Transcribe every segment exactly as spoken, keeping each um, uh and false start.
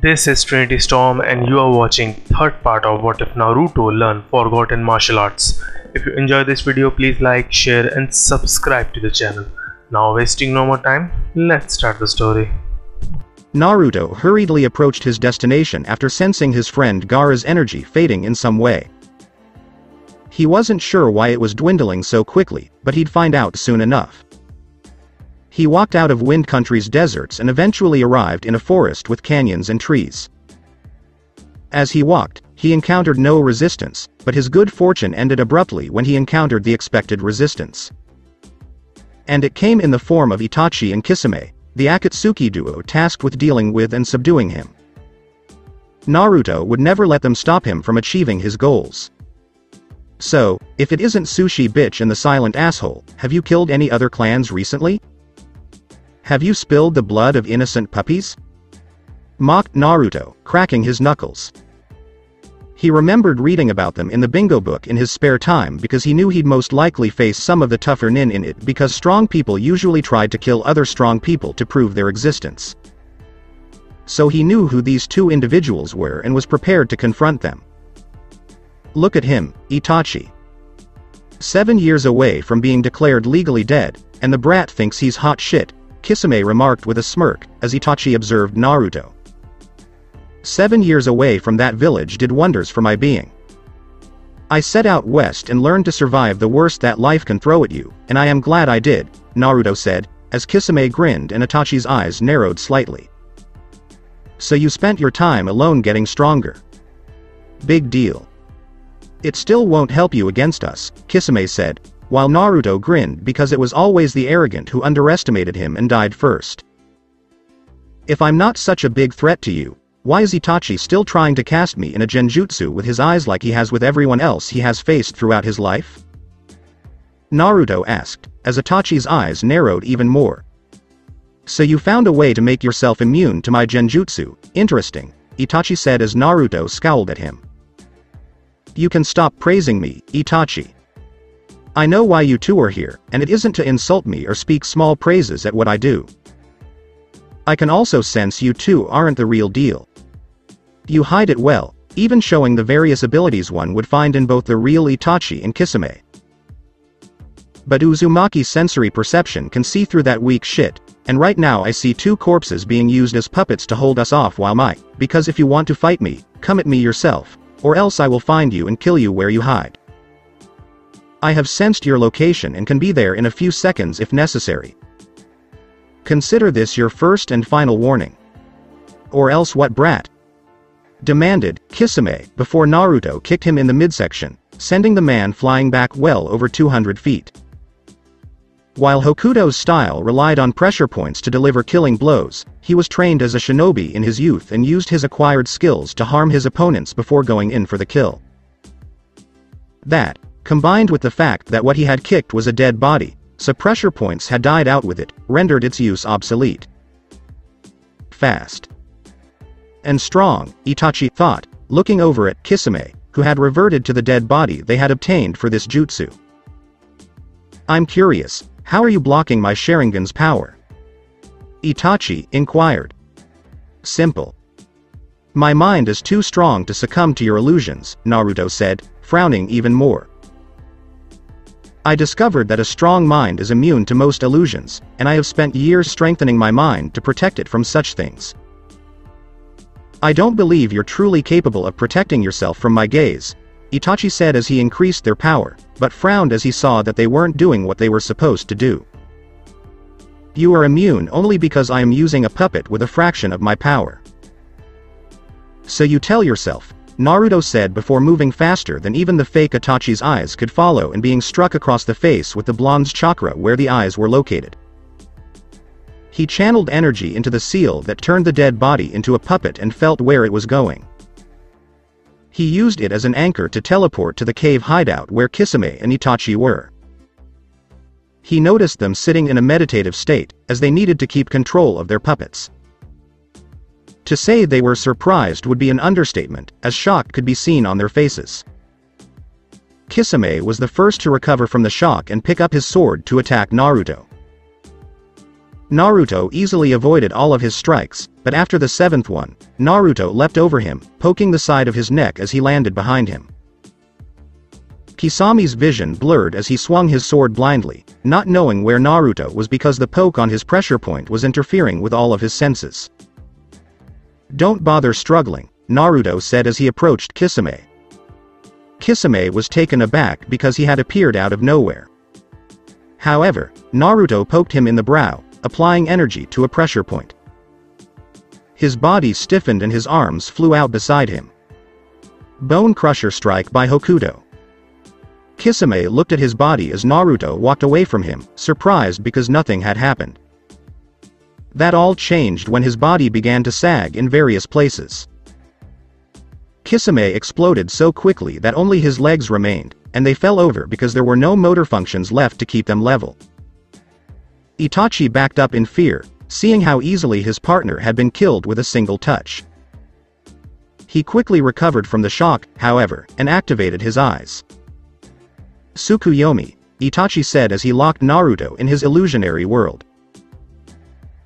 This is Trinity Storm and you are watching third part of What If Naruto Learn Forgotten Martial Arts. If you enjoy this video, please like, share and subscribe to the channel. Now wasting no more time, let's start the story. Naruto hurriedly approached his destination after sensing his friend Gaara's energy fading in some way. He wasn't sure why it was dwindling so quickly, but he'd find out soon enough. He walked out of Wind Country's deserts and eventually arrived in a forest with canyons and trees. As he walked, he encountered no resistance, but his good fortune ended abruptly when he encountered the expected resistance. And it came in the form of Itachi and Kisame, the Akatsuki duo tasked with dealing with and subduing him. Naruto would never let them stop him from achieving his goals. So, if it isn't Sushi Bitch and the Silent Asshole, have you killed any other clans recently? Have you spilled the blood of innocent puppies? Mocked Naruto, cracking his knuckles. He remembered reading about them in the bingo book in his spare time because he knew he'd most likely face some of the tougher nin in it because strong people usually tried to kill other strong people to prove their existence. So he knew who these two individuals were and was prepared to confront them. Look at him, Itachi. Seven years away from being declared legally dead, and the brat thinks he's hot shit, Kisame remarked with a smirk, as Itachi observed Naruto. Seven years away from that village did wonders for my being. I set out west and learned to survive the worst that life can throw at you, and I am glad I did, Naruto said, as Kisame grinned and Itachi's eyes narrowed slightly. So you spent your time alone getting stronger. Big deal. It still won't help you against us, Kisame said, while Naruto grinned because it was always the arrogant who underestimated him and died first. If I'm not such a big threat to you, why is Itachi still trying to cast me in a genjutsu with his eyes like he has with everyone else he has faced throughout his life? Naruto asked, as Itachi's eyes narrowed even more. So you found a way to make yourself immune to my genjutsu, interesting, Itachi said as Naruto scowled at him. You can stop praising me, Itachi. I know why you two are here, and it isn't to insult me or speak small praises at what I do. I can also sense you two aren't the real deal. You hide it well, even showing the various abilities one would find in both the real Itachi and Kisame. But Uzumaki's sensory perception can see through that weak shit, and right now I see two corpses being used as puppets to hold us off while my, because if you want to fight me, come at me yourself, or else I will find you and kill you where you hide. I have sensed your location and can be there in a few seconds if necessary. Consider this your first and final warning. Or else what, brat? Demanded Kisame before Naruto kicked him in the midsection, sending the man flying back well over two hundred feet. While Hokuto's style relied on pressure points to deliver killing blows, he was trained as a shinobi in his youth and used his acquired skills to harm his opponents before going in for the kill. That, combined with the fact that what he had kicked was a dead body, so pressure points had died out with it, rendered its use obsolete. Fast. And strong, Itachi thought, looking over at Kisame, who had reverted to the dead body they had obtained for this jutsu. I'm curious, how are you blocking my Sharingan's power? Itachi inquired. Simple. My mind is too strong to succumb to your illusions, Naruto said, frowning even more. I discovered that a strong mind is immune to most illusions, and I have spent years strengthening my mind to protect it from such things. I don't believe you're truly capable of protecting yourself from my gaze, Itachi said as he increased their power, but frowned as he saw that they weren't doing what they were supposed to do. You are immune only because I am using a puppet with a fraction of my power. So you tell yourself, Naruto said before moving faster than even the fake Itachi's eyes could follow and being struck across the face with the blonde's chakra where the eyes were located. He channeled energy into the seal that turned the dead body into a puppet and felt where it was going. He used it as an anchor to teleport to the cave hideout where Kisame and Itachi were. He noticed them sitting in a meditative state, as they needed to keep control of their puppets. To say they were surprised would be an understatement, as shock could be seen on their faces. Kisame was the first to recover from the shock and pick up his sword to attack Naruto. Naruto easily avoided all of his strikes, but after the seventh one, Naruto leapt over him, poking the side of his neck as he landed behind him. Kisame's vision blurred as he swung his sword blindly, not knowing where Naruto was because the poke on his pressure point was interfering with all of his senses. "Don't bother struggling," Naruto said as he approached Kisame. Kisame was taken aback because he had appeared out of nowhere. However, Naruto poked him in the brow, applying energy to a pressure point. His body stiffened and his arms flew out beside him. Bone Crusher Strike by Hokuto. Kisame looked at his body as Naruto walked away from him, surprised because nothing had happened. That all changed when his body began to sag in various places. Kisame exploded so quickly that only his legs remained, and they fell over because there were no motor functions left to keep them level. Itachi backed up in fear, seeing how easily his partner had been killed with a single touch. He quickly recovered from the shock, however, and activated his eyes. "Tsukuyomi," Itachi said as he locked Naruto in his illusionary world.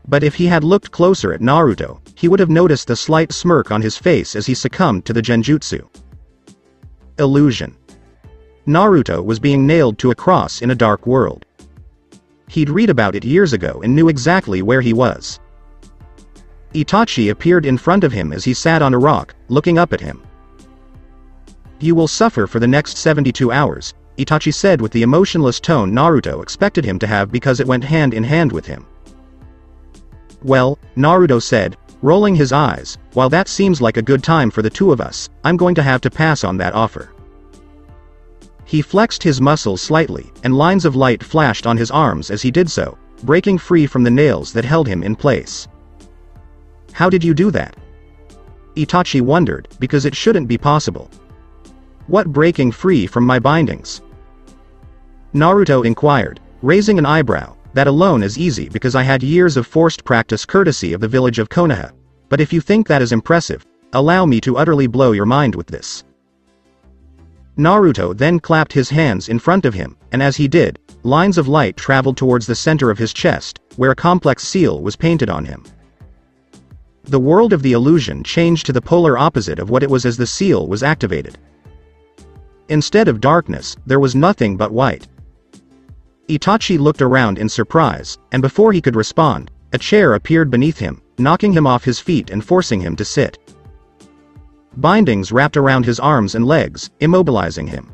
But if he had looked closer at Naruto, he would have noticed the slight smirk on his face as he succumbed to the genjutsu. Illusion. Naruto was being nailed to a cross in a dark world. He'd read about it years ago and knew exactly where he was. Itachi appeared in front of him as he sat on a rock, looking up at him. "You will suffer for the next seventy-two hours, Itachi said with the emotionless tone Naruto expected him to have because it went hand in hand with him. "Well," Naruto said, rolling his eyes, "while that seems like a good time for the two of us, I'm going to have to pass on that offer." He flexed his muscles slightly, and lines of light flashed on his arms as he did so, breaking free from the nails that held him in place. "How did you do that?" Itachi wondered, because it shouldn't be possible. "What breaking free from my bindings?" Naruto inquired, raising an eyebrow. "That alone is easy because I had years of forced practice courtesy of the village of Konoha, but if you think that is impressive, allow me to utterly blow your mind with this." Naruto then clapped his hands in front of him, and as he did, lines of light traveled towards the center of his chest, where a complex seal was painted on him. The world of the illusion changed to the polar opposite of what it was as the seal was activated. Instead of darkness, there was nothing but white. Itachi looked around in surprise, and before he could respond, a chair appeared beneath him, knocking him off his feet and forcing him to sit. Bindings wrapped around his arms and legs, immobilizing him.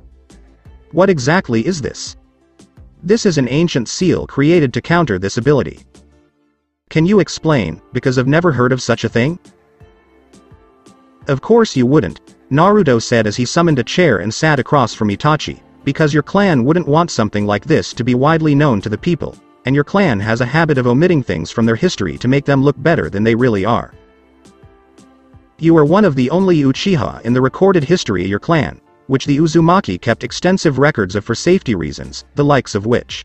"What exactly is this?" "This is an ancient seal created to counter this ability." "Can you explain, because I've never heard of such a thing?" "Of course you wouldn't," Naruto said as he summoned a chair and sat across from Itachi, "because your clan wouldn't want something like this to be widely known to the people, and your clan has a habit of omitting things from their history to make them look better than they really are. You are one of the only Uchiha in the recorded history of your clan, which the Uzumaki kept extensive records of for safety reasons, the likes of which.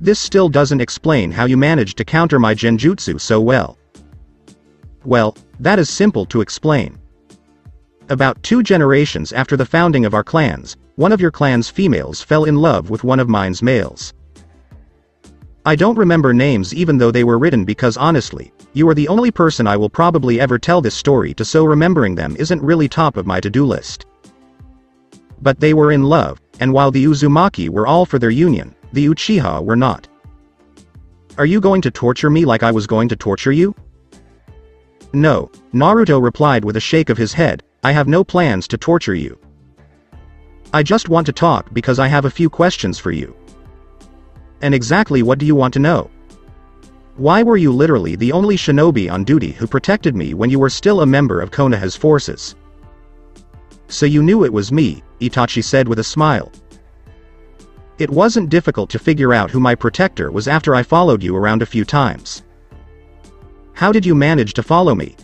This still doesn't explain how you managed to counter my genjutsu so well." "Well, that is simple to explain. About two generations after the founding of our clans, one of your clan's females fell in love with one of mine's males. I don't remember names even though they were written because honestly, you are the only person I will probably ever tell this story to, so remembering them isn't really top of my to-do list. But they were in love, and while the Uzumaki were all for their union, the Uchiha were not." "Are you going to torture me like I was going to torture you?" "No," Naruto replied with a shake of his head, "I have no plans to torture you. I just want to talk because I have a few questions for you." "And exactly what do you want to know?" "Why were you literally the only shinobi on duty who protected me when you were still a member of Konoha's forces?" "So you knew it was me," Itachi said with a smile. "It wasn't difficult to figure out who my protector was after I followed you around a few times." "How did you manage to follow me?"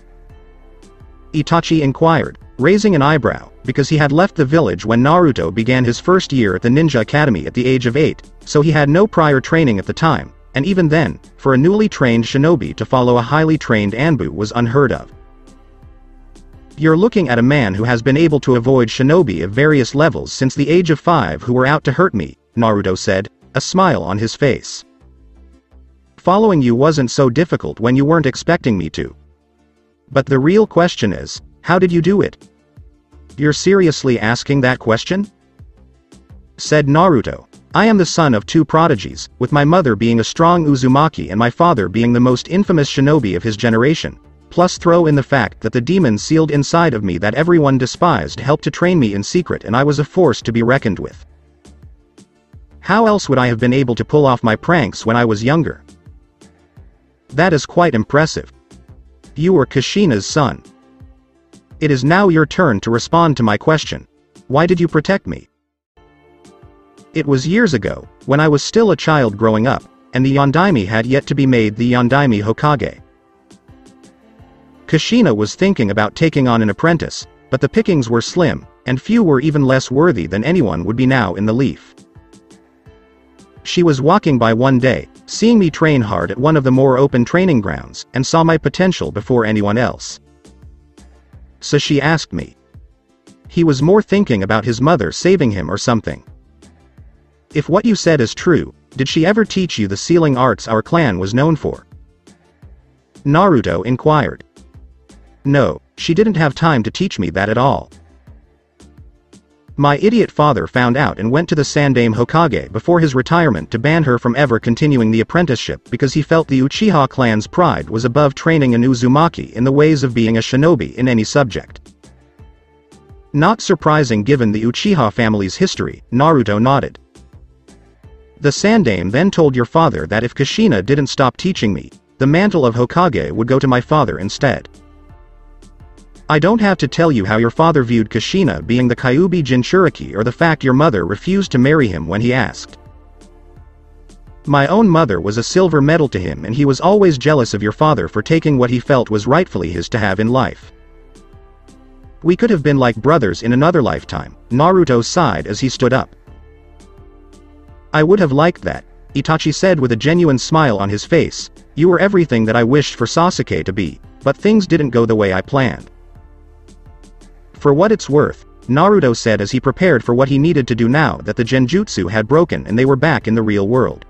Itachi inquired, raising an eyebrow, because he had left the village when Naruto began his first year at the Ninja Academy at the age of eight, so he had no prior training at the time, and even then, for a newly trained shinobi to follow a highly trained Anbu was unheard of. "You're looking at a man who has been able to avoid shinobi of various levels since the age of five who were out to hurt me," Naruto said, a smile on his face. Following you wasn't so difficult when you weren't expecting me to. But the real question is, how did you do it? You're seriously asking that question? Said Naruto. I am the son of two prodigies, with my mother being a strong Uzumaki and my father being the most infamous shinobi of his generation, plus throw in the fact that the demon sealed inside of me that everyone despised helped to train me in secret, and I was a force to be reckoned with. How else would I have been able to pull off my pranks when I was younger? That is quite impressive. You were Kushina's son. It is now your turn to respond to my question. Why did you protect me? It was years ago, when I was still a child growing up, and the Yandaime had yet to be made the Yandaime Hokage. Kushina was thinking about taking on an apprentice, but the pickings were slim, and few were even less worthy than anyone would be now in the leaf. She was walking by one day, seeing me train hard at one of the more open training grounds, and saw my potential before anyone else. So she asked me. He was more thinking about his mother saving him or something. If what you said is true, did she ever teach you the sealing arts our clan was known for? Naruto inquired. No, she didn't have time to teach me that at all. My idiot father found out and went to the Sandaime Hokage before his retirement to ban her from ever continuing the apprenticeship because he felt the Uchiha clan's pride was above training an Uzumaki in the ways of being a shinobi in any subject. Not surprising given the Uchiha family's history, Naruto nodded. The Sandaime then told your father that if Kushina didn't stop teaching me, the mantle of Hokage would go to my father instead. I don't have to tell you how your father viewed Kushina being the Kyuubi Jinchuriki or the fact your mother refused to marry him when he asked. My own mother was a silver medal to him, and he was always jealous of your father for taking what he felt was rightfully his to have in life. We could have been like brothers in another lifetime, Naruto sighed as he stood up. I would have liked that, Itachi said with a genuine smile on his face. You were everything that I wished for Sasuke to be, but things didn't go the way I planned. For what it's worth, Naruto said as he prepared for what he needed to do now that the genjutsu had broken and they were back in the real world.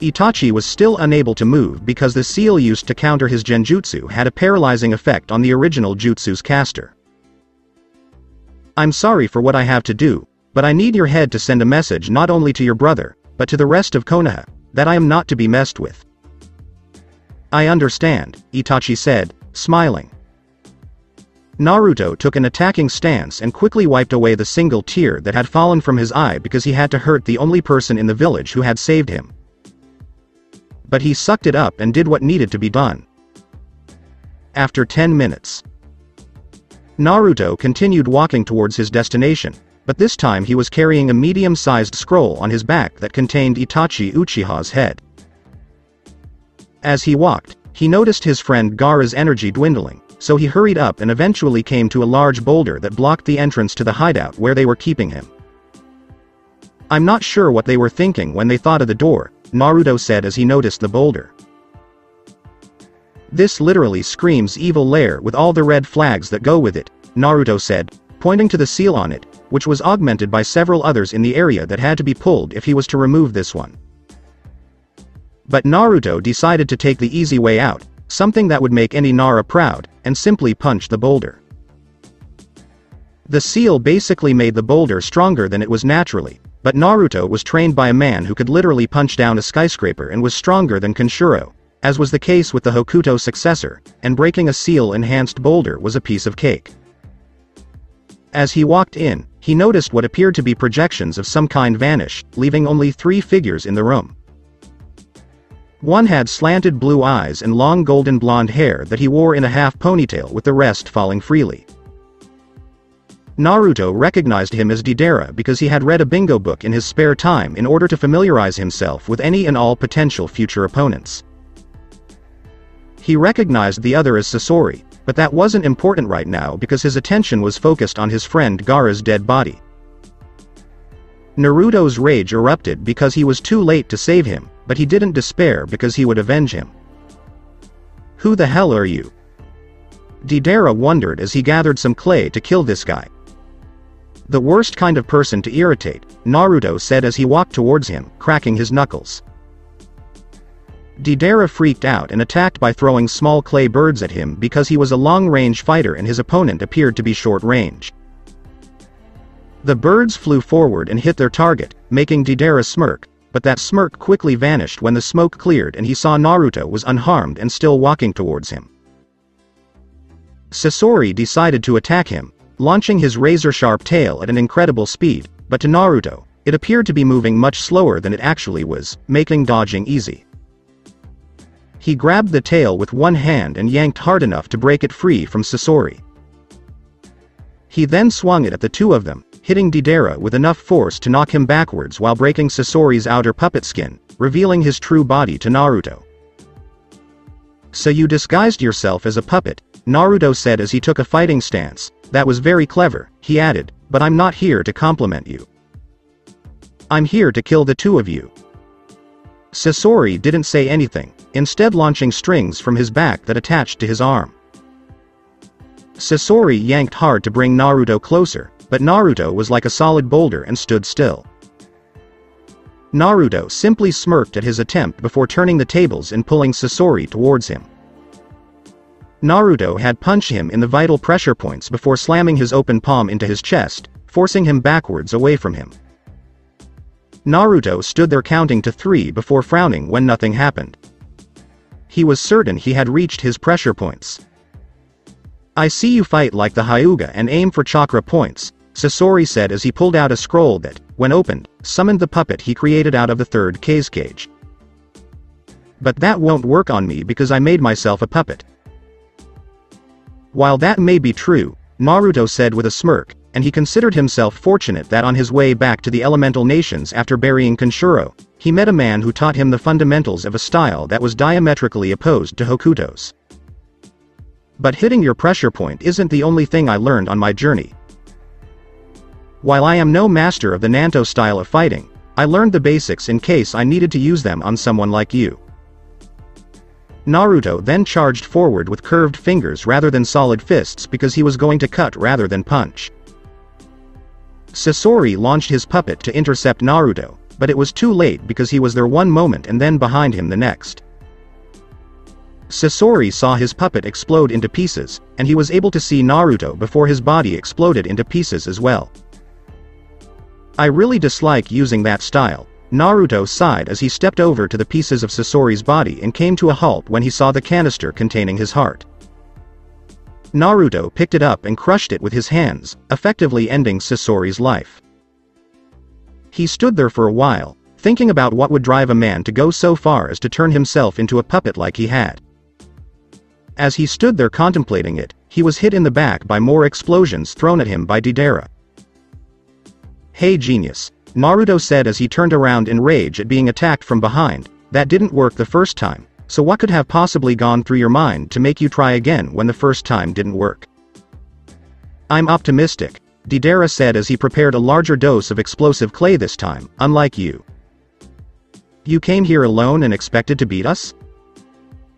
Itachi was still unable to move because the seal used to counter his genjutsu had a paralyzing effect on the original jutsu's caster. I'm sorry for what I have to do, but I need your head to send a message not only to your brother, but to the rest of Konoha, that I am not to be messed with. I understand, Itachi said, smiling. Naruto took an attacking stance and quickly wiped away the single tear that had fallen from his eye because he had to hurt the only person in the village who had saved him. But he sucked it up and did what needed to be done. After ten minutes, Naruto continued walking towards his destination, but this time he was carrying a medium-sized scroll on his back that contained Itachi Uchiha's head. As he walked, he noticed his friend Gaara's energy dwindling, so he hurried up and eventually came to a large boulder that blocked the entrance to the hideout where they were keeping him. I'm not sure what they were thinking when they thought of the door, Naruto said as he noticed the boulder. This literally screams evil lair with all the red flags that go with it, Naruto said, pointing to the seal on it, which was augmented by several others in the area that had to be pulled if he was to remove this one. But Naruto decided to take the easy way out, something that would make any Nara proud, and simply punch the boulder. The seal basically made the boulder stronger than it was naturally, but Naruto was trained by a man who could literally punch down a skyscraper and was stronger than Konshiro, as was the case with the Hokuto successor, and breaking a seal-enhanced boulder was a piece of cake. As he walked in, he noticed what appeared to be projections of some kind vanish, leaving only three figures in the room. One had slanted blue eyes and long golden blonde hair that he wore in a half ponytail, with the rest falling freely. Naruto recognized him as Deidara because he had read a bingo book in his spare time in order to familiarize himself with any and all potential future opponents. He recognized the other as Sasori, but that wasn't important right now because his attention was focused on his friend Gaara's dead body. Naruto's rage erupted because he was too late to save him, but he didn't despair because he would avenge him. Who the hell are you? Deidara wondered as he gathered some clay to kill this guy. The worst kind of person to irritate, Naruto said as he walked towards him, cracking his knuckles. Deidara freaked out and attacked by throwing small clay birds at him because he was a long-range fighter and his opponent appeared to be short-range. The birds flew forward and hit their target, making Deidara smirk, but that smirk quickly vanished when the smoke cleared and he saw Naruto was unharmed and still walking towards him. Sasori decided to attack him, launching his razor-sharp tail at an incredible speed, but to Naruto, it appeared to be moving much slower than it actually was, making dodging easy. He grabbed the tail with one hand and yanked hard enough to break it free from Sasori. He then swung it at the two of them, hitting Deidara with enough force to knock him backwards while breaking Sasori's outer puppet skin, revealing his true body to Naruto. "So you disguised yourself as a puppet," Naruto said as he took a fighting stance. "That was very clever," he added, "but I'm not here to compliment you. I'm here to kill the two of you." Sasori didn't say anything, instead launching strings from his back that attached to his arm. Sasori yanked hard to bring Naruto closer, but Naruto was like a solid boulder and stood still. Naruto simply smirked at his attempt before turning the tables and pulling Sasori towards him. Naruto had punched him in the vital pressure points before slamming his open palm into his chest, forcing him backwards away from him. Naruto stood there counting to three before frowning when nothing happened. He was certain he had reached his pressure points. "I see you fight like the Hyuga and aim for chakra points," Sasori said as he pulled out a scroll that, when opened, summoned the puppet he created out of the third K's cage. "But that won't work on me because I made myself a puppet." While that may be true, Naruto said with a smirk, and he considered himself fortunate that on his way back to the elemental nations after burying Konshiro, he met a man who taught him the fundamentals of a style that was diametrically opposed to Hokuto's. "But hitting your pressure point isn't the only thing I learned on my journey. While I am no master of the Nanto style of fighting, I learned the basics in case I needed to use them on someone like you." Naruto then charged forward with curved fingers rather than solid fists because he was going to cut rather than punch. Sasori launched his puppet to intercept Naruto, but it was too late because he was there one moment and then behind him the next. Sasori saw his puppet explode into pieces, and he was able to see Naruto before his body exploded into pieces as well. "I really dislike using that style," Naruto sighed as he stepped over to the pieces of Sasori's body and came to a halt when he saw the canister containing his heart. Naruto picked it up and crushed it with his hands, effectively ending Sasori's life. He stood there for a while, thinking about what would drive a man to go so far as to turn himself into a puppet like he had. As he stood there contemplating it, he was hit in the back by more explosions thrown at him by Deidara. "Hey genius," Naruto said as he turned around in rage at being attacked from behind. "That didn't work the first time, so what could have possibly gone through your mind to make you try again when the first time didn't work?" "I'm optimistic," Deidara said as he prepared a larger dose of explosive clay this time, "unlike you. You came here alone and expected to beat us?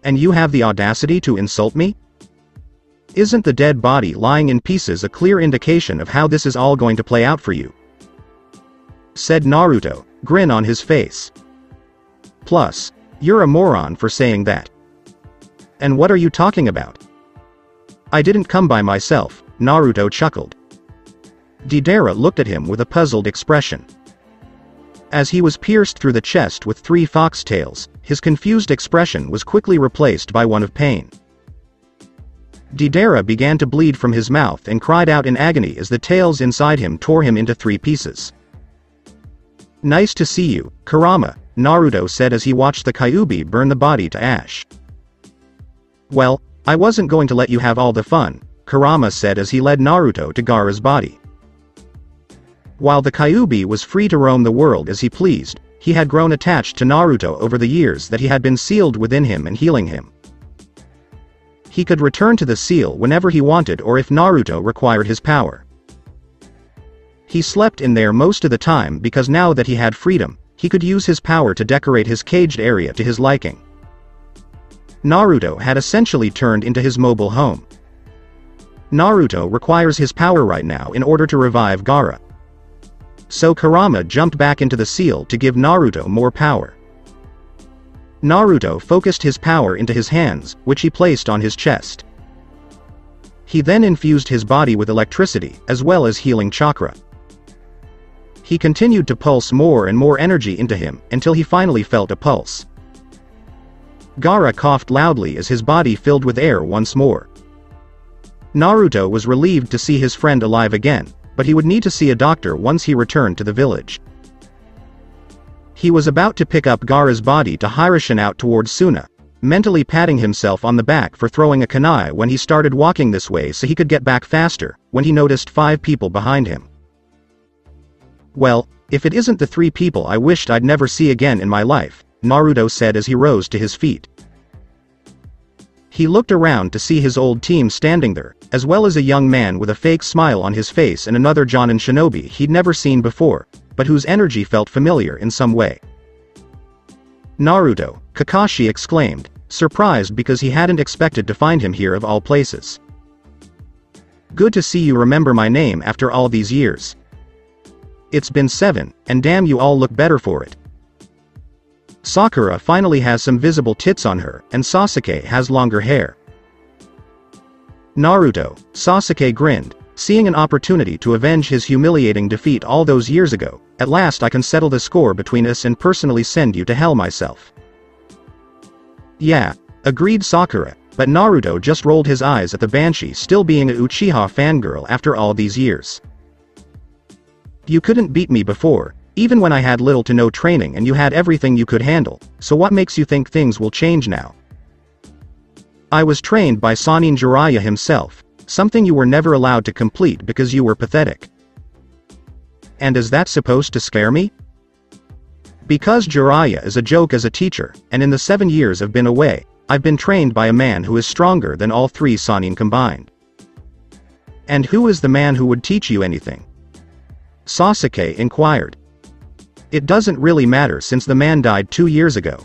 And you have the audacity to insult me? Isn't the dead body lying in pieces a clear indication of how this is all going to play out for you?" said Naruto, grin on his face. "Plus, you're a moron for saying that." "And what are you talking about? I didn't come by myself," Naruto chuckled. Deidara looked at him with a puzzled expression. As he was pierced through the chest with three foxtails, his confused expression was quickly replaced by one of pain. Deidara began to bleed from his mouth and cried out in agony as the tails inside him tore him into three pieces. "Nice to see you, Kurama," Naruto said as he watched the Kyuubi burn the body to ash. "Well, I wasn't going to let you have all the fun," Kurama said as he led Naruto to Gaara's body. While the Kyuubi was free to roam the world as he pleased, he had grown attached to Naruto over the years that he had been sealed within him and healing him. He could return to the seal whenever he wanted or if Naruto required his power. He slept in there most of the time because now that he had freedom, he could use his power to decorate his caged area to his liking. Naruto had essentially turned into his mobile home. Naruto requires his power right now in order to revive Gaara. So Kurama jumped back into the seal to give Naruto more power. Naruto focused his power into his hands, which he placed on his chest. He then infused his body with electricity, as well as healing chakra. He continued to pulse more and more energy into him, until he finally felt a pulse. Gaara coughed loudly as his body filled with air once more. Naruto was relieved to see his friend alive again, but he would need to see a doctor once he returned to the village. He was about to pick up Gaara's body to Hiraishin out towards Suna, mentally patting himself on the back for throwing a kunai when he started walking this way so he could get back faster, when he noticed five people behind him. Well, if it isn't the three people I wished I'd never see again in my life, Naruto said as he rose to his feet. He looked around to see his old team standing there, as well as a young man with a fake smile on his face and another Jonin shinobi he'd never seen before, but whose energy felt familiar in some way. Naruto, Kakashi exclaimed, surprised because he hadn't expected to find him here of all places. Good to see you remember my name after all these years. It's been seven, and damn you all look better for it. Sakura finally has some visible tits on her, and Sasuke has longer hair. Naruto, Sasuke grinned, seeing an opportunity to avenge his humiliating defeat all those years ago. At last I can settle the score between us and personally send you to hell myself. Yeah, agreed Sakura, but Naruto just rolled his eyes at the banshee still being a Uchiha fangirl after all these years. You couldn't beat me before, even when I had little to no training and you had everything you could handle, so what makes you think things will change now? I was trained by Sannin Jiraiya himself, something you were never allowed to complete because you were pathetic. And is that supposed to scare me? Because Jiraiya is a joke as a teacher, and in the seven years I've been away, I've been trained by a man who is stronger than all three Sannin combined. And who is the man who would teach you anything? Sasuke inquired. It doesn't really matter since the man died two years ago.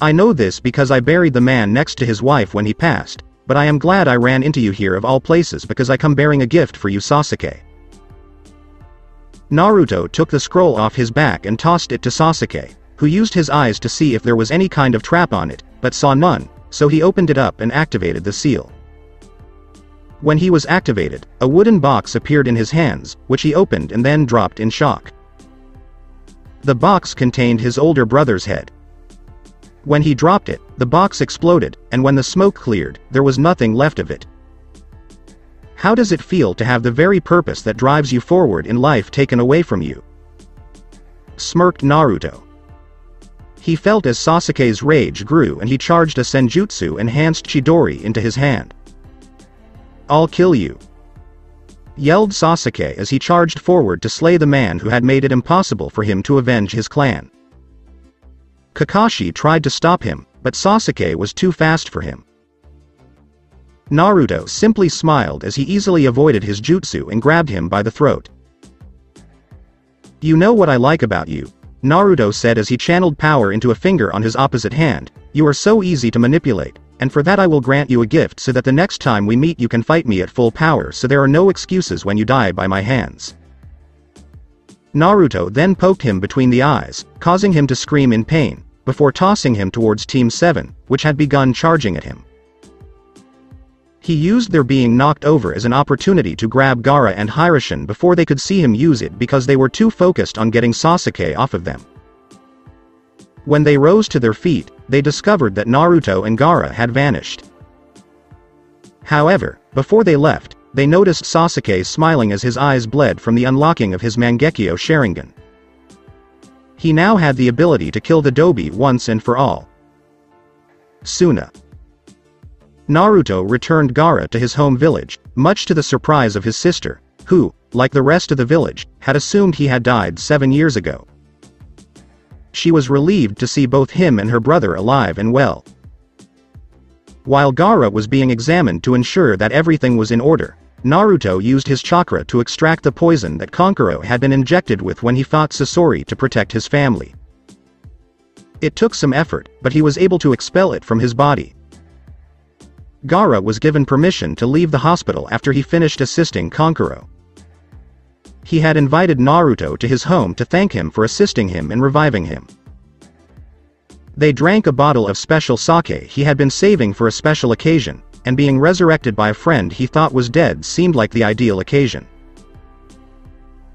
I know this because I buried the man next to his wife when he passed, but I am glad I ran into you here of all places because I come bearing a gift for you Sasuke. Naruto took the scroll off his back and tossed it to Sasuke, who used his eyes to see if there was any kind of trap on it, but saw none, so he opened it up and activated the seal. When he was activated, a wooden box appeared in his hands, which he opened and then dropped in shock. The box contained his older brother's head. When he dropped it, the box exploded, and when the smoke cleared, there was nothing left of it. How does it feel to have the very purpose that drives you forward in life taken away from you? Smirked Naruto. He felt as Sasuke's rage grew and he charged a senjutsu enhanced Chidori into his hand. I'll kill you! Yelled Sasuke as he charged forward to slay the man who had made it impossible for him to avenge his clan. Kakashi tried to stop him, but Sasuke was too fast for him. Naruto simply smiled as he easily avoided his jutsu and grabbed him by the throat. You know what I like about you, Naruto said as he channeled power into a finger on his opposite hand, you are so easy to manipulate, and for that I will grant you a gift so that the next time we meet you can fight me at full power so there are no excuses when you die by my hands. Naruto then poked him between the eyes, causing him to scream in pain, before tossing him towards Team seven, which had begun charging at him. He used their being knocked over as an opportunity to grab Gaara and Hiraishin before they could see him use it because they were too focused on getting Sasuke off of them. When they rose to their feet, they discovered that Naruto and Gaara had vanished. However, before they left, they noticed Sasuke smiling as his eyes bled from the unlocking of his Mangekyo Sharingan. He now had the ability to kill the Dobi once and for all. Suna. Naruto returned Gaara to his home village, much to the surprise of his sister, who, like the rest of the village, had assumed he had died seven years ago. She was relieved to see both him and her brother alive and well. While Gaara was being examined to ensure that everything was in order, Naruto used his chakra to extract the poison that Kankuro had been injected with when he fought Sasori to protect his family. It took some effort, but he was able to expel it from his body. Gaara was given permission to leave the hospital after he finished assisting Kankuro. He had invited Naruto to his home to thank him for assisting him and reviving him. They drank a bottle of special sake he had been saving for a special occasion, and being resurrected by a friend he thought was dead seemed like the ideal occasion.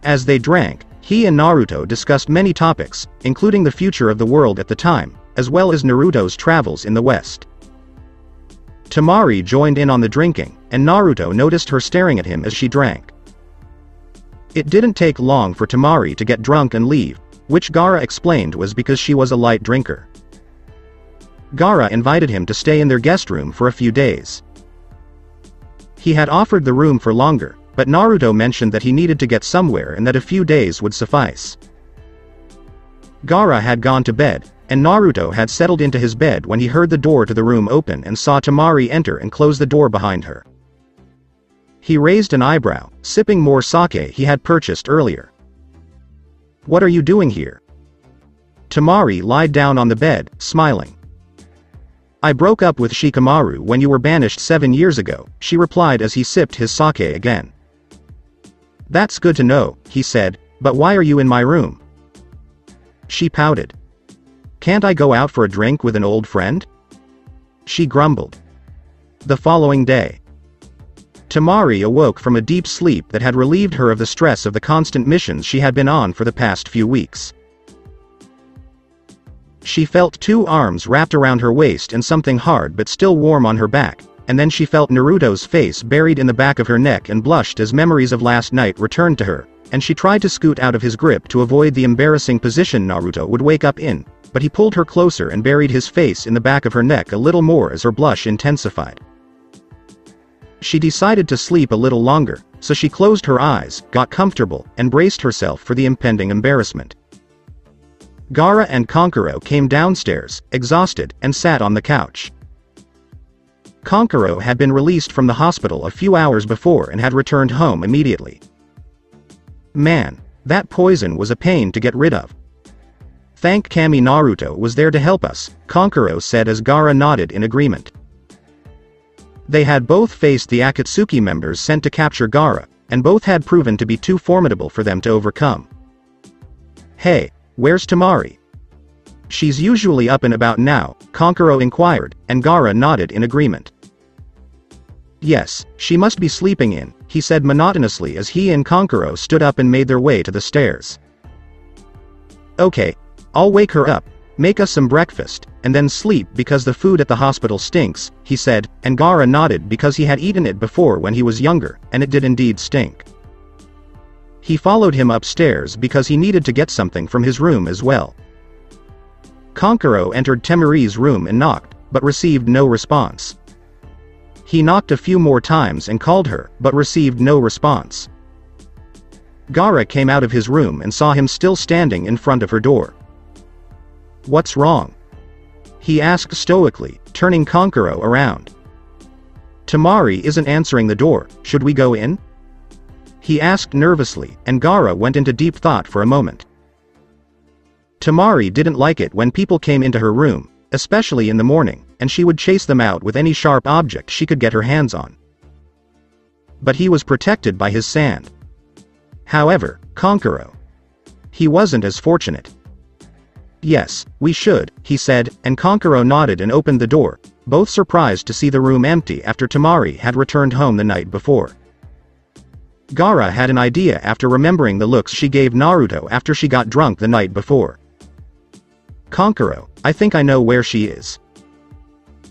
As they drank, he and Naruto discussed many topics, including the future of the world at the time, as well as Naruto's travels in the West. Temari joined in on the drinking, and Naruto noticed her staring at him as she drank. It didn't take long for Temari to get drunk and leave, which Gaara explained was because she was a light drinker. Gaara invited him to stay in their guest room for a few days. He had offered the room for longer, but Naruto mentioned that he needed to get somewhere and that a few days would suffice. Gaara had gone to bed, and Naruto had settled into his bed when he heard the door to the room open and saw Temari enter and close the door behind her. He raised an eyebrow, sipping more sake he had purchased earlier. "What are you doing here?" Temari lied down on the bed, smiling. "I broke up with Shikamaru when you were banished seven years ago," she replied as he sipped his sake again. "That's good to know," he said, "but why are you in my room?" She pouted. "Can't I go out for a drink with an old friend?" she grumbled. The following day, Temari awoke from a deep sleep that had relieved her of the stress of the constant missions she had been on for the past few weeks. She felt two arms wrapped around her waist and something hard but still warm on her back, and then she felt Naruto's face buried in the back of her neck and blushed as memories of last night returned to her, and she tried to scoot out of his grip to avoid the embarrassing position Naruto would wake up in, but he pulled her closer and buried his face in the back of her neck a little more as her blush intensified. She decided to sleep a little longer, so she closed her eyes, got comfortable, and braced herself for the impending embarrassment. Gaara and Kankuro came downstairs, exhausted, and sat on the couch. Kankuro had been released from the hospital a few hours before and had returned home immediately. "Man, that poison was a pain to get rid of. Thank Kami Naruto was there to help us," Kankuro said as Gaara nodded in agreement. They had both faced the Akatsuki members sent to capture Gaara, and both had proven to be too formidable for them to overcome. "Hey, where's Temari? She's usually up and about now," Kankuro inquired, and Gaara nodded in agreement. "Yes, she must be sleeping in," he said monotonously as he and Kankuro stood up and made their way to the stairs. "Okay, I'll wake her up, make us some breakfast, and then sleep because the food at the hospital stinks," he said, and Gaara nodded because he had eaten it before when he was younger, and it did indeed stink. He followed him upstairs because he needed to get something from his room as well. Kankuro entered Temari's room and knocked, but received no response. He knocked a few more times and called her, but received no response. Gaara came out of his room and saw him still standing in front of her door. "What's wrong?" he asked stoically, turning Kankuro around. "Temari isn't answering the door, should we go in?" he asked nervously, and Gaara went into deep thought for a moment. Temari didn't like it when people came into her room, especially in the morning, and she would chase them out with any sharp object she could get her hands on. But he was protected by his sand. However, Kankuro, he wasn't as fortunate. "Yes, we should," he said, and Kankuro nodded and opened the door, both surprised to see the room empty after Temari had returned home the night before. Gaara had an idea after remembering the looks she gave Naruto after she got drunk the night before. "Kankuro, I think I know where she is,"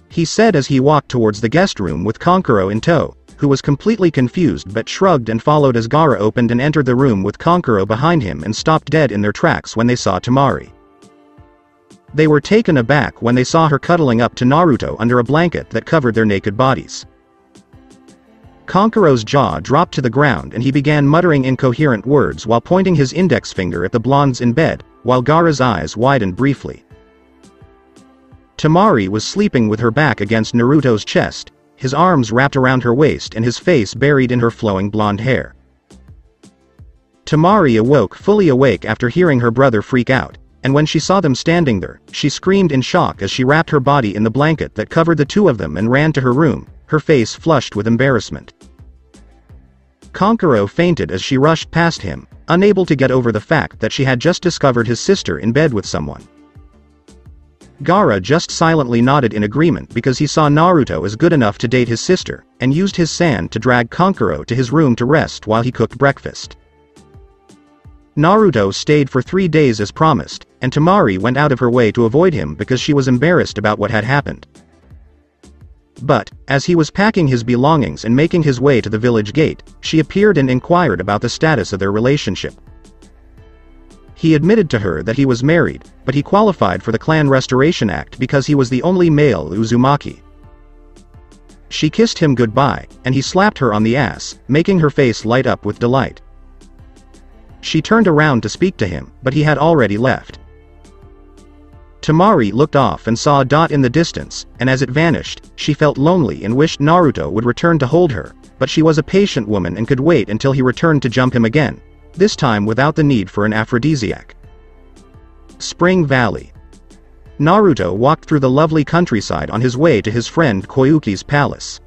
he said as he walked towards the guest room with Kankuro in tow, who was completely confused but shrugged and followed as Gaara opened and entered the room with Kankuro behind him and stopped dead in their tracks when they saw Temari. They were taken aback when they saw her cuddling up to Naruto under a blanket that covered their naked bodies. Kankuro's jaw dropped to the ground and he began muttering incoherent words while pointing his index finger at the blondes in bed, while Gaara's eyes widened briefly. Temari was sleeping with her back against Naruto's chest, his arms wrapped around her waist and his face buried in her flowing blonde hair. Temari awoke fully awake after hearing her brother freak out, and when she saw them standing there, she screamed in shock as she wrapped her body in the blanket that covered the two of them and ran to her room, her face flushed with embarrassment. Kankuro fainted as she rushed past him, unable to get over the fact that she had just discovered his sister in bed with someone. Gaara just silently nodded in agreement because he saw Naruto as good enough to date his sister, and used his sand to drag Kankuro to his room to rest while he cooked breakfast. Naruto stayed for three days as promised, and Temari went out of her way to avoid him because she was embarrassed about what had happened. But, as he was packing his belongings and making his way to the village gate, she appeared and inquired about the status of their relationship. He admitted to her that he was married, but he qualified for the Clan Restoration Act because he was the only male Uzumaki. She kissed him goodbye, and he slapped her on the ass, making her face light up with delight. She turned around to speak to him, but he had already left. Temari looked off and saw a dot in the distance, and as it vanished, she felt lonely and wished Naruto would return to hold her, but she was a patient woman and could wait until he returned to jump him again. This time without the need for an aphrodisiac. Spring Valley. Naruto walked through the lovely countryside on his way to his friend Koyuki's palace.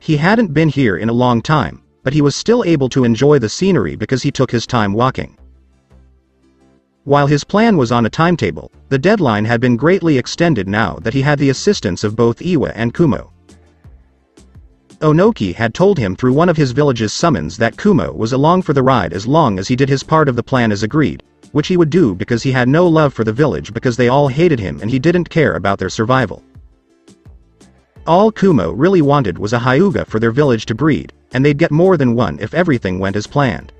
He hadn't been here in a long time, but he was still able to enjoy the scenery because he took his time walking. While his plan was on a timetable, the deadline had been greatly extended now that he had the assistance of both Iwa and Kumo. Onoki had told him through one of his village's summons that Kumo was along for the ride as long as he did his part of the plan as agreed, which he would do because he had no love for the village because they all hated him and he didn't care about their survival. All Kumo really wanted was a Hyuga for their village to breed, and they'd get more than one if everything went as planned.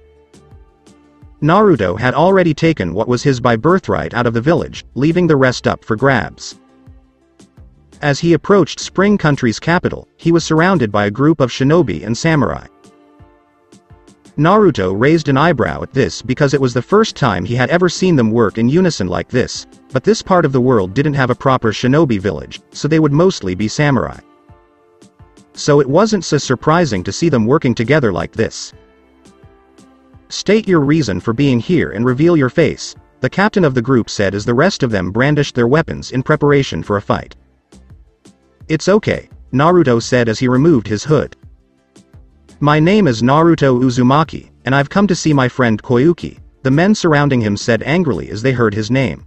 Naruto had already taken what was his by birthright out of the village, leaving the rest up for grabs. As he approached Spring Country's capital, he was surrounded by a group of shinobi and samurai. Naruto raised an eyebrow at this because it was the first time he had ever seen them work in unison like this, but this part of the world didn't have a proper shinobi village, so they would mostly be samurai. So it wasn't so surprising to see them working together like this. "State your reason for being here and reveal your face," the captain of the group said as the rest of them brandished their weapons in preparation for a fight. "It's okay," Naruto said as he removed his hood. "My name is Naruto Uzumaki, and I've come to see my friend Koyuki," the men surrounding him said angrily as they heard his name.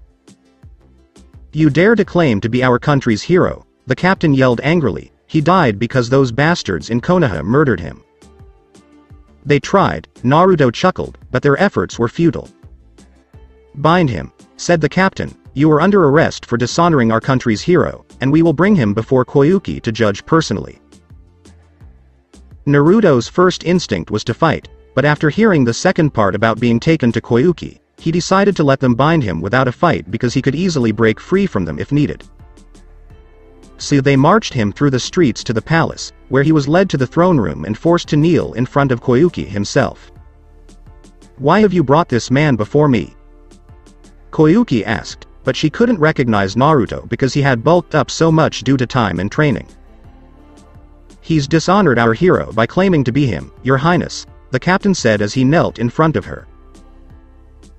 "You dare to claim to be our country's hero," the captain yelled angrily. "He died because those bastards in Konoha murdered him." "They tried," Naruto chuckled, "but their efforts were futile." "Bind him," said the captain. "You are under arrest for dishonoring our country's hero, and we will bring him before Koyuki to judge personally." Naruto's first instinct was to fight, but after hearing the second part about being taken to Koyuki, he decided to let them bind him without a fight because he could easily break free from them if needed. So they marched him through the streets to the palace, where he was led to the throne room and forced to kneel in front of Koyuki himself. "Why have you brought this man before me?" Koyuki asked, but she couldn't recognize Naruto because he had bulked up so much due to time and training. "He's dishonored our hero by claiming to be him, Your Highness," the captain said as he knelt in front of her.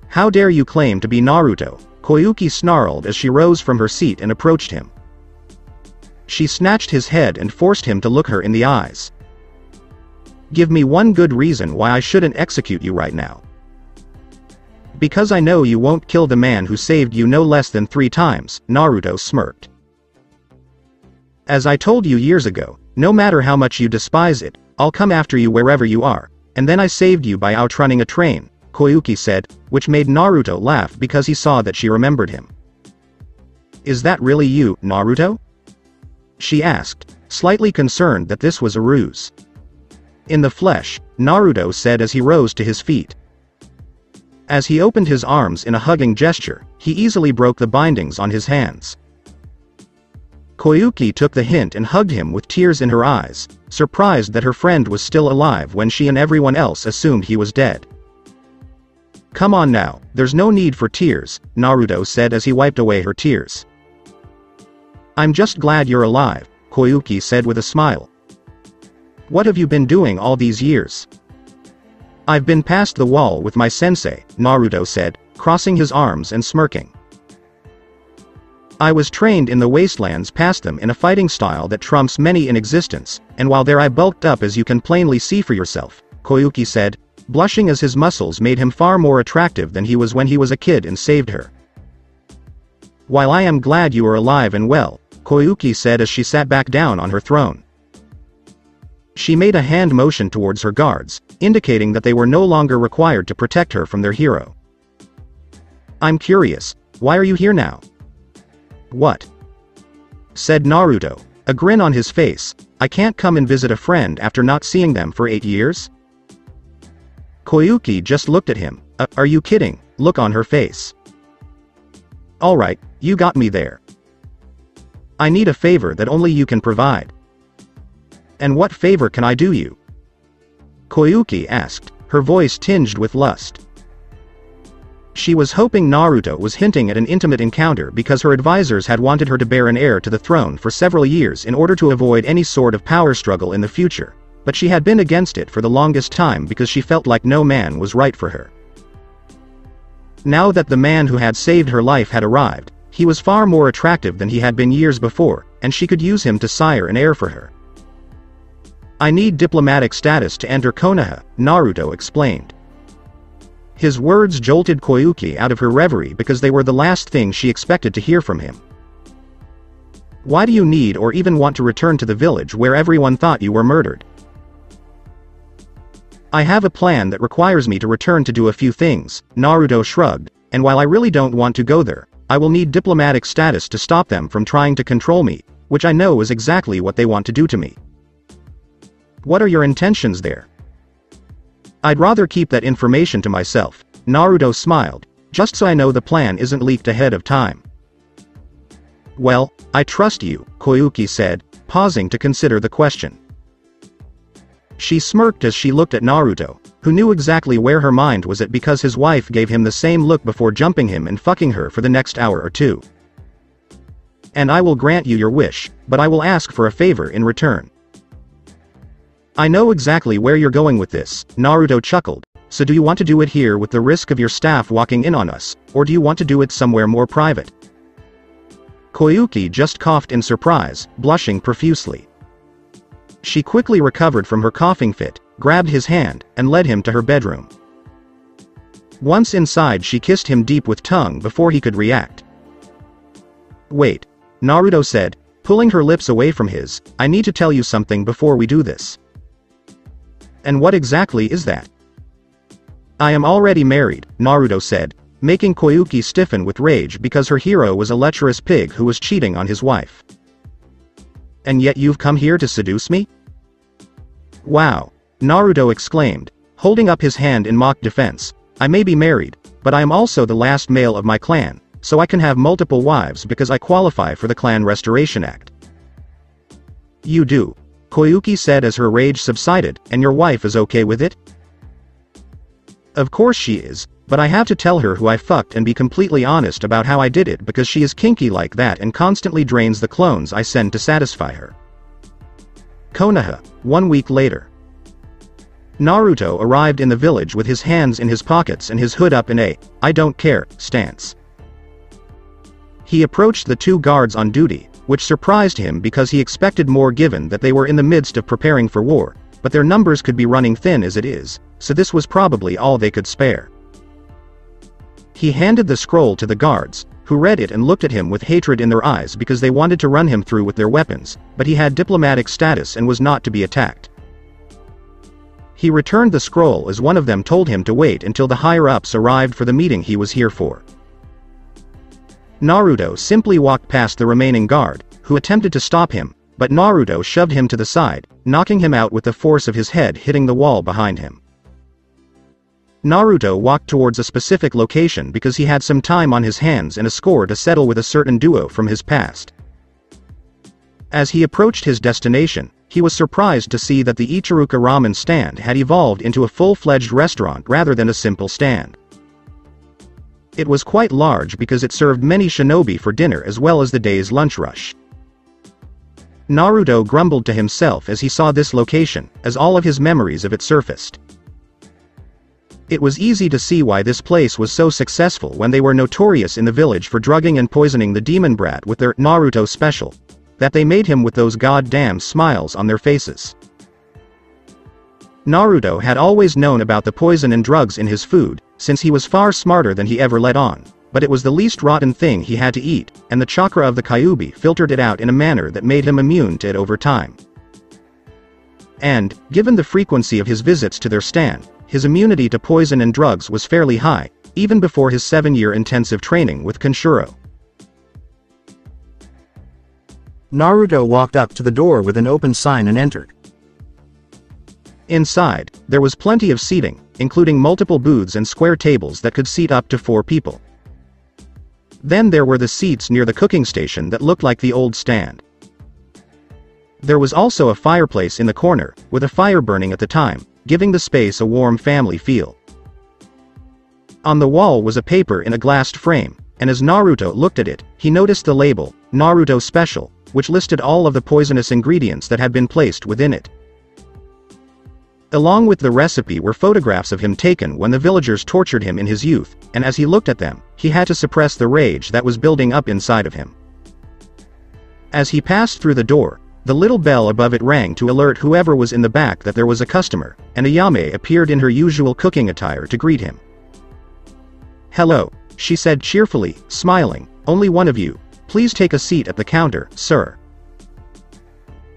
"How dare you claim to be Naruto?" Koyuki snarled as she rose from her seat and approached him. She snatched his head and forced him to look her in the eyes. "Give me one good reason why I shouldn't execute you right now." "Because I know you won't kill the man who saved you no less than three times," Naruto smirked. "As I told you years ago, no matter how much you despise it, I'll come after you wherever you are, and then I saved you by outrunning a train," Koyuki said, which made Naruto laugh because he saw that she remembered him. "Is that really you, Naruto?" she asked, slightly concerned that this was a ruse. "In the flesh," Naruto said as he rose to his feet. As he opened his arms in a hugging gesture, he easily broke the bindings on his hands. Koyuki took the hint and hugged him with tears in her eyes, surprised that her friend was still alive when she and everyone else assumed he was dead. "Come on now, there's no need for tears," Naruto said as he wiped away her tears. "I'm just glad you're alive," Koyuki said with a smile. "What have you been doing all these years?" "I've been past the wall with my sensei," Naruto said, crossing his arms and smirking. "I was trained in the wastelands past them in a fighting style that trumps many in existence, and while there I bulked up as you can plainly see for yourself," Koyuki said, blushing as his muscles made him far more attractive than he was when he was a kid and saved her. While I am glad you are alive and well, Koyuki said as she sat back down on her throne. She made a hand motion towards her guards, indicating that they were no longer required to protect her from their hero. I'm curious, why are you here now? What? Said Naruto, a grin on his face. I can't come and visit a friend after not seeing them for eight years? Koyuki just looked at him, uh, are you kidding, look on her face. Alright, you got me there. I need a favor that only you can provide. And what favor can I do you? Koyuki asked, her voice tinged with lust. She was hoping Naruto was hinting at an intimate encounter because her advisors had wanted her to bear an heir to the throne for several years in order to avoid any sort of power struggle in the future, but she had been against it for the longest time because she felt like no man was right for her. Now that the man who had saved her life had arrived, he was far more attractive than he had been years before, and she could use him to sire an heir for her. I need diplomatic status to enter Konoha, Naruto explained. His words jolted Koyuki out of her reverie because they were the last thing she expected to hear from him. Why do you need or even want to return to the village where everyone thought you were murdered? I have a plan that requires me to return to do a few things, Naruto shrugged, and while I really don't want to go there, I will need diplomatic status to stop them from trying to control me, which I know is exactly what they want to do to me. What are your intentions there? I'd rather keep that information to myself, Naruto smiled, just so I know the plan isn't leaked ahead of time. Well, I trust you, Koyuki said, pausing to consider the question. She smirked as she looked at Naruto, who knew exactly where her mind was at because his wife gave him the same look before jumping him and fucking her for the next hour or two. And I will grant you your wish, but I will ask for a favor in return. I know exactly where you're going with this, Naruto chuckled, so do you want to do it here with the risk of your staff walking in on us, or do you want to do it somewhere more private? Koyuki just coughed in surprise, blushing profusely. She quickly recovered from her coughing fit, grabbed his hand, and led him to her bedroom. Once inside she kissed him deep with tongue before he could react. Wait, Naruto said, pulling her lips away from his, I need to tell you something before we do this. And what exactly is that? I am already married, Naruto said, making Koyuki stiffen with rage because her hero was a lecherous pig who was cheating on his wife. And yet you've come here to seduce me? Wow, Naruto exclaimed, holding up his hand in mock defense. I may be married, but I am also the last male of my clan, so I can have multiple wives because I qualify for the Clan Restoration Act. You do, Koyuki said as her rage subsided, and your wife is okay with it? Of course she is, but I have to tell her who I fucked and be completely honest about how I did it because she is kinky like that and constantly drains the clones I send to satisfy her. Konoha, one week later. Naruto arrived in the village with his hands in his pockets and his hood up in a, I don't care, stance. He approached the two guards on duty, which surprised him because he expected more given that they were in the midst of preparing for war, but their numbers could be running thin as it is, so this was probably all they could spare. He handed the scroll to the guards, who read it and looked at him with hatred in their eyes because they wanted to run him through with their weapons, but he had diplomatic status and was not to be attacked. He returned the scroll as one of them told him to wait until the higher-ups arrived for the meeting he was here for. Naruto simply walked past the remaining guard, who attempted to stop him, but Naruto shoved him to the side, knocking him out with the force of his head hitting the wall behind him. Naruto walked towards a specific location because he had some time on his hands and a score to settle with a certain duo from his past. As he approached his destination, he was surprised to see that the Ichiruka ramen stand had evolved into a full-fledged restaurant rather than a simple stand. It was quite large because it served many shinobi for dinner as well as the day's lunch rush. Naruto grumbled to himself as he saw this location, as all of his memories of it surfaced. It was easy to see why this place was so successful when they were notorious in the village for drugging and poisoning the demon brat with their Naruto special, that they made him with those goddamn smiles on their faces. Naruto had always known about the poison and drugs in his food, since he was far smarter than he ever let on, but it was the least rotten thing he had to eat, and the chakra of the Kyuubi filtered it out in a manner that made him immune to it over time. And, given the frequency of his visits to their stand, his immunity to poison and drugs was fairly high, even before his seven-year intensive training with Konshiro. Naruto walked up to the door with an open sign and entered. Inside, there was plenty of seating, including multiple booths and square tables that could seat up to four people. Then there were the seats near the cooking station that looked like the old stand. There was also a fireplace in the corner, with a fire burning at the time, giving the space a warm family feel. On the wall was a paper in a glassed frame, and as Naruto looked at it, he noticed the label, Naruto Special, which listed all of the poisonous ingredients that had been placed within it. Along with the recipe were photographs of him taken when the villagers tortured him in his youth, and as he looked at them, he had to suppress the rage that was building up inside of him. As he passed through the door, the little bell above it rang to alert whoever was in the back that there was a customer, and Ayame appeared in her usual cooking attire to greet him. "Hello," she said cheerfully, smiling, "only one of you, please take a seat at the counter, sir."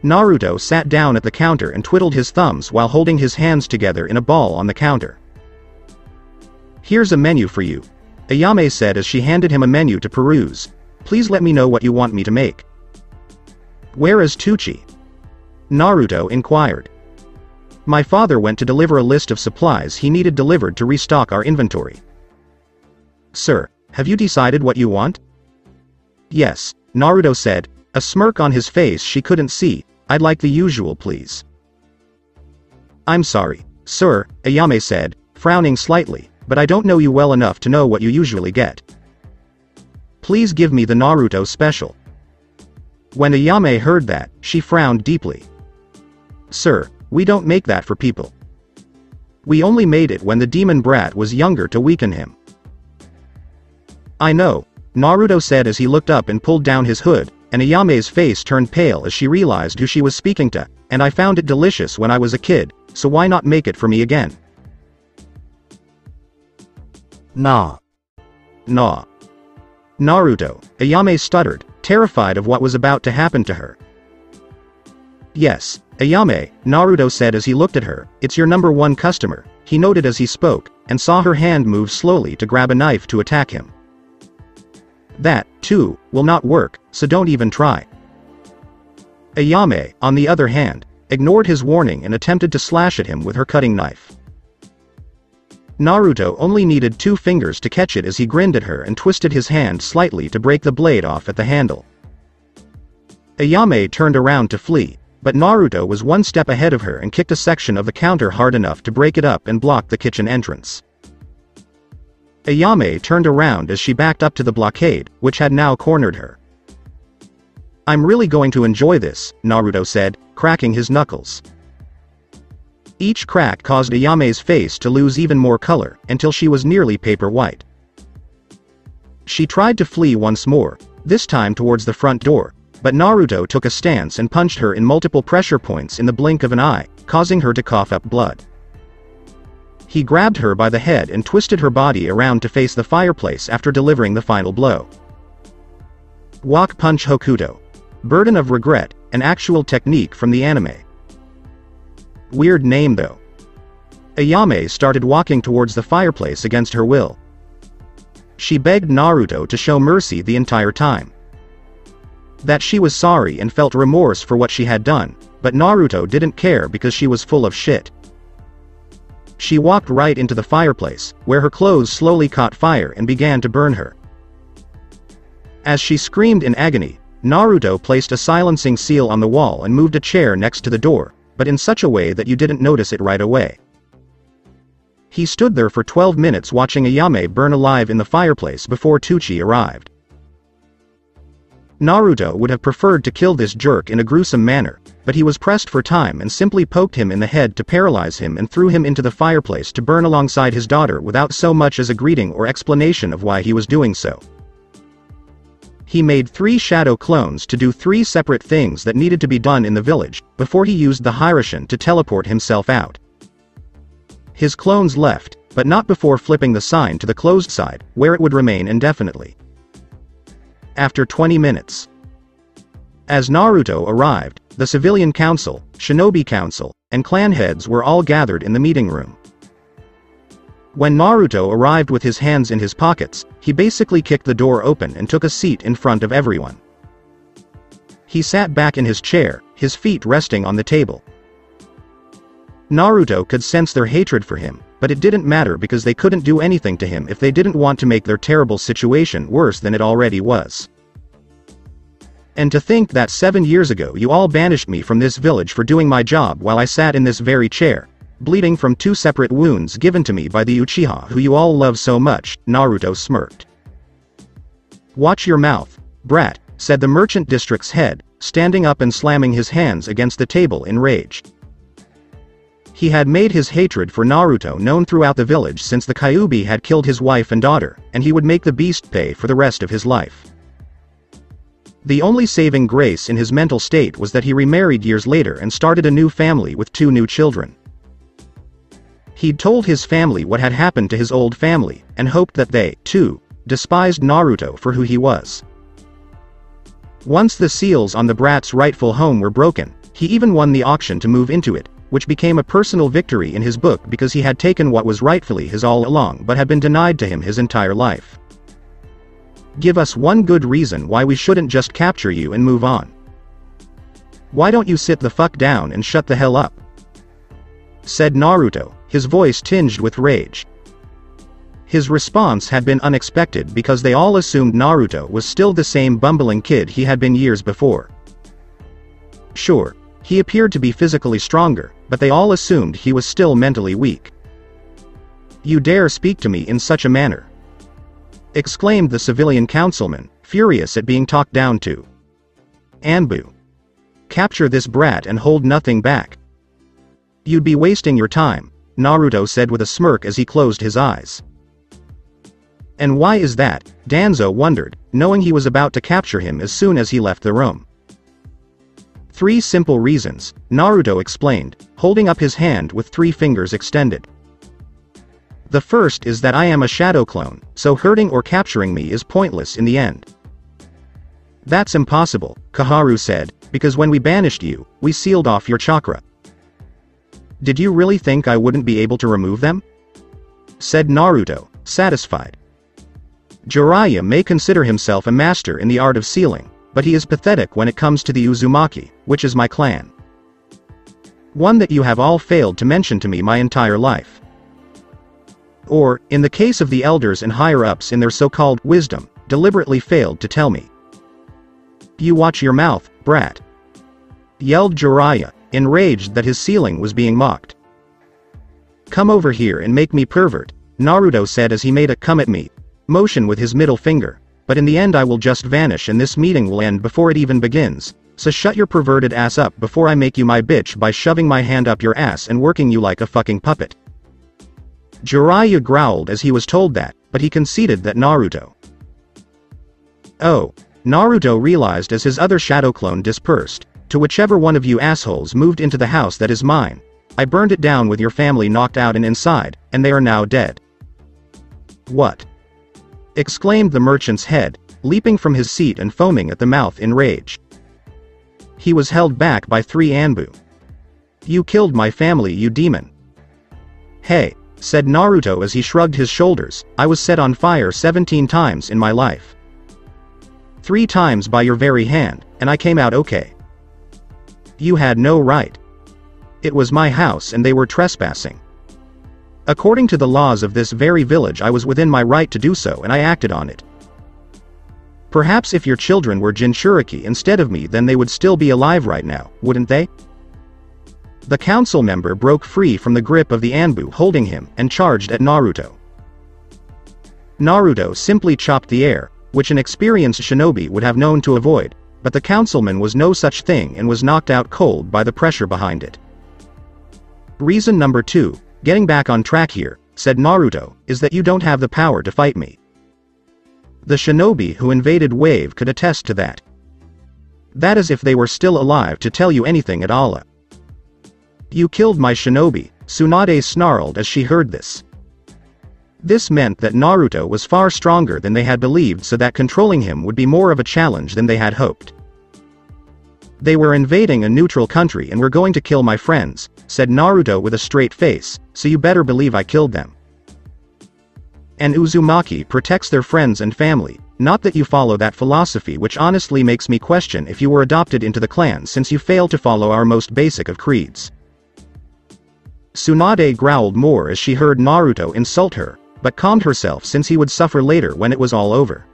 Naruto sat down at the counter and twiddled his thumbs while holding his hands together in a ball on the counter. "Here's a menu for you," Ayame said as she handed him a menu to peruse, "please let me know what you want me to make." "Where is Tuchi?" Naruto inquired. "My father went to deliver a list of supplies he needed delivered to restock our inventory." "Sir, have you decided what you want?" "Yes," Naruto said, a smirk on his face she couldn't see, "I'd like the usual please." "I'm sorry, sir," Ayame said, frowning slightly, "but I don't know you well enough to know what you usually get. Please give me the Naruto Special." When Ayame heard that, she frowned deeply. "Sir, we don't make that for people. We only made it when the demon brat was younger to weaken him." "I know," Naruto said as he looked up and pulled down his hood, and Ayame's face turned pale as she realized who she was speaking to, "and I found it delicious when I was a kid, so why not make it for me again?" Nah. Nah. Naruto, Ayame stuttered, terrified of what was about to happen to her. "Yes, Ayame," Naruto said as he looked at her, "it's your number one customer," he noted as he spoke, and saw her hand move slowly to grab a knife to attack him. "That, too, will not work, so don't even try." Ayame, on the other hand, ignored his warning and attempted to slash at him with her cutting knife. Naruto only needed two fingers to catch it as he grinned at her and twisted his hand slightly to break the blade off at the handle. Ayame turned around to flee, but Naruto was one step ahead of her and kicked a section of the counter hard enough to break it up and block the kitchen entrance. Ayame turned around as she backed up to the blockade, which had now cornered her. "I'm really going to enjoy this," Naruto said, cracking his knuckles. Each crack caused Ayame's face to lose even more color, until she was nearly paper white. She tried to flee once more, this time towards the front door, but Naruto took a stance and punched her in multiple pressure points in the blink of an eye, causing her to cough up blood. He grabbed her by the head and twisted her body around to face the fireplace after delivering the final blow. Walk Punch Hokuto. Burden of Regret, an actual technique from the anime. Weird name though. Ayame started walking towards the fireplace against her will. She begged Naruto to show mercy the entire time. That she was sorry and felt remorse for what she had done, but Naruto didn't care because she was full of shit. She walked right into the fireplace, where her clothes slowly caught fire and began to burn her. As she screamed in agony, Naruto placed a silencing seal on the wall and moved a chair next to the door, but in such a way that you didn't notice it right away. He stood there for twelve minutes watching Ayame burn alive in the fireplace before Tuchi arrived. Naruto would have preferred to kill this jerk in a gruesome manner, but he was pressed for time and simply poked him in the head to paralyze him and threw him into the fireplace to burn alongside his daughter without so much as a greeting or explanation of why he was doing so. He made three shadow clones to do three separate things that needed to be done in the village, before he used the Hiraishin to teleport himself out. His clones left, but not before flipping the sign to the closed side, where it would remain indefinitely. After twenty minutes. As Naruto arrived, the civilian council, shinobi council, and clan heads were all gathered in the meeting room. When Naruto arrived with his hands in his pockets, he basically kicked the door open and took a seat in front of everyone. He sat back in his chair, his feet resting on the table. Naruto could sense their hatred for him, but it didn't matter because they couldn't do anything to him if they didn't want to make their terrible situation worse than it already was. And to think that seven years ago you all banished me from this village for doing my job while I sat in this very chair, bleeding from two separate wounds given to me by the Uchiha who you all love so much, Naruto smirked. Watch your mouth, brat, said the merchant district's head, standing up and slamming his hands against the table in rage. He had made his hatred for Naruto known throughout the village since the Kyuubi had killed his wife and daughter, and he would make the beast pay for the rest of his life. The only saving grace in his mental state was that he remarried years later and started a new family with two new children. He'd told his family what had happened to his old family, and hoped that they, too, despised Naruto for who he was. Once the seals on the brat's rightful home were broken, he even won the auction to move into it, which became a personal victory in his book because he had taken what was rightfully his all along but had been denied to him his entire life. Give us one good reason why we shouldn't just capture you and move on. Why don't you sit the fuck down and shut the hell up? Said Naruto, his voice tinged with rage. His response had been unexpected because they all assumed Naruto was still the same bumbling kid he had been years before. Sure, he appeared to be physically stronger, but they all assumed he was still mentally weak. You dare speak to me in such a manner? Exclaimed the civilian councilman, furious at being talked down to. Anbu. Capture this brat and hold nothing back. You'd be wasting your time, Naruto said with a smirk as he closed his eyes. And why is that? Danzo wondered, knowing he was about to capture him as soon as he left the room. Three simple reasons, Naruto explained, holding up his hand with three fingers extended. The first is that I am a shadow clone, so hurting or capturing me is pointless in the end. That's impossible, Kaharu said, because when we banished you, we sealed off your chakra. Did you really think I wouldn't be able to remove them? Said Naruto, satisfied. Jiraiya may consider himself a master in the art of sealing, but he is pathetic when it comes to the Uzumaki, which is my clan. One that you have all failed to mention to me my entire life. Or, in the case of the elders and higher-ups in their so-called wisdom, deliberately failed to tell me. You watch your mouth, brat. Yelled Jiraiya, enraged that his ceiling was being mocked. Come over here and make me pervert, Naruto said as he made a come at me motion with his middle finger. But in the end I will just vanish and this meeting will end before it even begins, so shut your perverted ass up before I make you my bitch by shoving my hand up your ass and working you like a fucking puppet. Jiraiya growled as he was told that, but he conceded that Naruto. Oh. Naruto realized as his other shadow clone dispersed, to whichever one of you assholes moved into the house that is mine, I burned it down with your family knocked out and inside, and they are now dead. What? Exclaimed the merchant's head, leaping from his seat and foaming at the mouth in rage. He was held back by three Anbu. You killed my family, you demon. Hey, said Naruto as he shrugged his shoulders, I was set on fire seventeen times in my life. Three times by your very hand, and I came out okay. You had no right. It was my house and they were trespassing. According to the laws of this very village I was within my right to do so and I acted on it. Perhaps if your children were Jinchuriki instead of me then they would still be alive right now, wouldn't they? The council member broke free from the grip of the Anbu holding him and charged at Naruto. Naruto simply chopped the air, which an experienced shinobi would have known to avoid, but the councilman was no such thing and was knocked out cold by the pressure behind it. Reason number two. Getting back on track here, said Naruto, is that you don't have the power to fight me. The shinobi who invaded Wave could attest to that. That is if they were still alive to tell you anything at all. You killed my shinobi, Tsunade snarled as she heard this. This meant that Naruto was far stronger than they had believed, so that controlling him would be more of a challenge than they had hoped. "They were invading a neutral country and were going to kill my friends," said Naruto with a straight face, "so you better believe I killed them. And Uzumaki protects their friends and family, not that you follow that philosophy, which honestly makes me question if you were adopted into the clan, since you fail to follow our most basic of creeds." Tsunade growled more as she heard Naruto insult her, but calmed herself since he would suffer later when it was all over.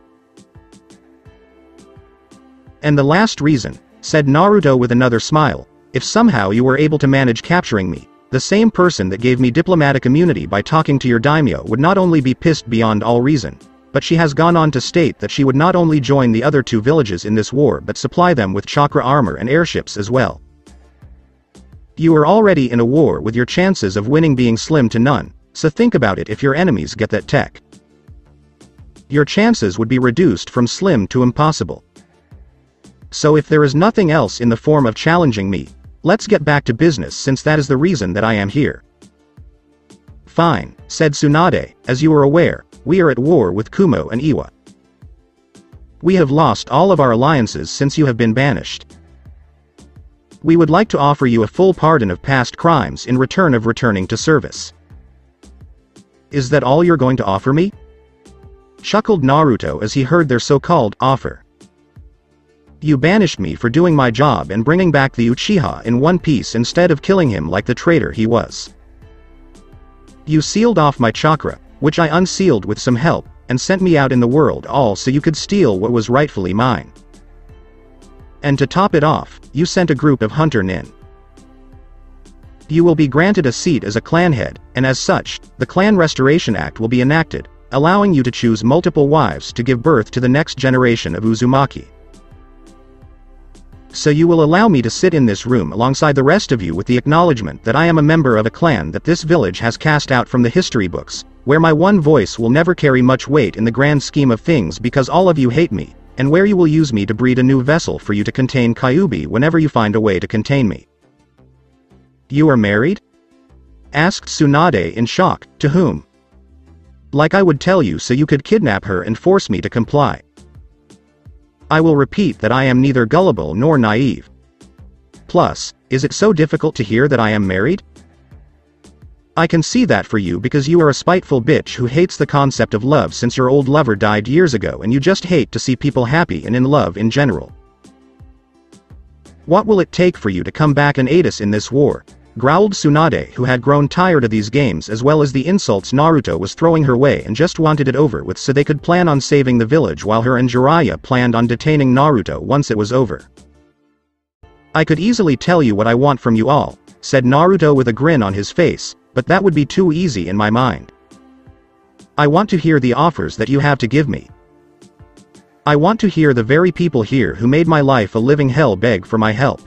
"And the last reason," said Naruto with another smile, "if somehow you were able to manage capturing me, the same person that gave me diplomatic immunity by talking to your daimyo would not only be pissed beyond all reason, but she has gone on to state that she would not only join the other two villages in this war but supply them with chakra armor and airships as well. You are already in a war with your chances of winning being slim to none, so think about it. If your enemies get that tech, your chances would be reduced from slim to impossible. So if there is nothing else in the form of challenging me, let's get back to business, since that is the reason that I am here." "Fine," said Tsunade, "as you are aware, we are at war with Kumo and Iwa. We have lost all of our alliances since you have been banished. We would like to offer you a full pardon of past crimes in return of returning to service." "Is that all you're going to offer me?" chuckled Naruto as he heard their so-called offer. "You banished me for doing my job and bringing back the Uchiha in one piece instead of killing him like the traitor he was. You sealed off my chakra, which I unsealed with some help, and sent me out in the world, all so you could steal what was rightfully mine. And to top it off, you sent a group of hunter nin. You will be granted a seat as a clan head, and as such, the Clan Restoration Act will be enacted, allowing you to choose multiple wives to give birth to the next generation of Uzumaki. So you will allow me to sit in this room alongside the rest of you with the acknowledgement that I am a member of a clan that this village has cast out from the history books, where my one voice will never carry much weight in the grand scheme of things because all of you hate me, and where you will use me to breed a new vessel for you to contain Kyuubi whenever you find a way to contain me." "You are married?" asked Tsunade in shock. "To whom?" "Like I would tell you so you could kidnap her and force me to comply. I will repeat that I am neither gullible nor naive. Plus, is it so difficult to hear that I am married? I can see that for you because you are a spiteful bitch who hates the concept of love since your old lover died years ago, and you just hate to see people happy and in love in general. What will it take for you to come back and aid us in this war?" growled Tsunade, who had grown tired of these games as well as the insults Naruto was throwing her way and just wanted it over with so they could plan on saving the village, while her and Jiraiya planned on detaining Naruto once it was over. "I could easily tell you what I want from you all," said Naruto with a grin on his face, "but that would be too easy in my mind. I want to hear the offers that you have to give me. I want to hear the very people here who made my life a living hell beg for my help,